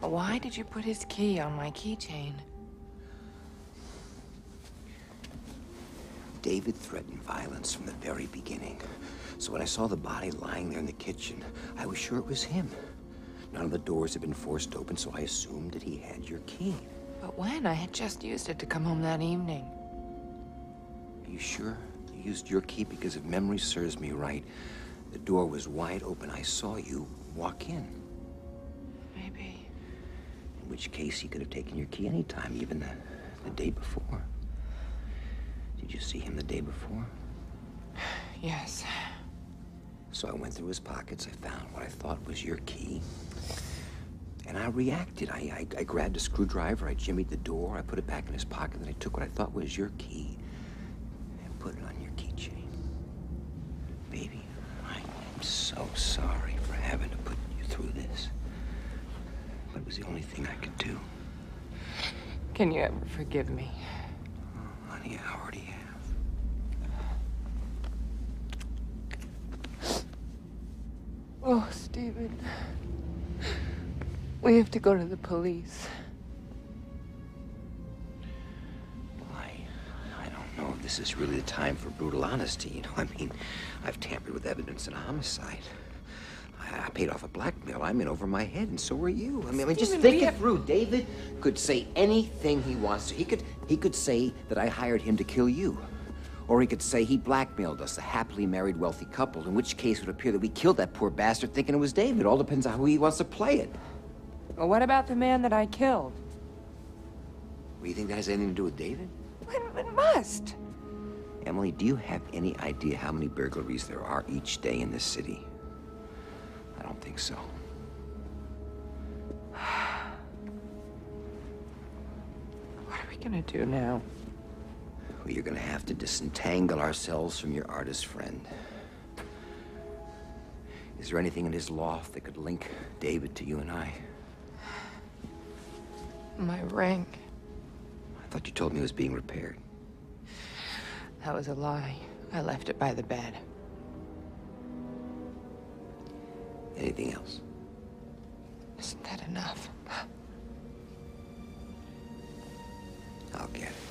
Why did you put his key on my keychain? David threatened violence from the very beginning. So when I saw the body lying there in the kitchen, I was sure it was him. None of the doors had been forced open, so I assumed that he had your key. But when? I had just used it to come home that evening. Are you sure you used your key? Because if memory serves me right, the door was wide open. I saw you walk in. Maybe. In which case, he could have taken your key any time, even the day before. Did you see him the day before? Yes. So I went through his pockets. I found what I thought was your key. And I reacted. I grabbed a screwdriver. I jimmied the door. I put it back in his pocket. Then I took what I thought was your key and put it on your keychain. Baby, I am so sorry for having to put you through this. But it was the only thing I could do. Can you ever forgive me? Oh, honey, I already have. Oh, Stephen, we have to go to the police. Well, I don't know if this is really the time for brutal honesty, you know. I mean, I've tampered with evidence in a homicide. I paid off a blackmail. I'm in over my head, and so are you. I mean, just think it through. David could say anything he wants to. He could say that I hired him to kill you. Or he could say he blackmailed us, a happily married, wealthy couple, in which case it would appear that we killed that poor bastard thinking it was David. All depends on who he wants to play it. Well, what about the man that I killed? Well, you think that has anything to do with David? Well, it must. Emily, do you have any idea how many burglaries there are each day in this city? I don't think so. What are we gonna do now? Well, you're gonna have to disentangle ourselves from your artist friend. Is there anything in his loft that could link David to you and I? My ring. I thought you told me it was being repaired. That was a lie. I left it by the bed. Anything else? Isn't that enough? I'll get it.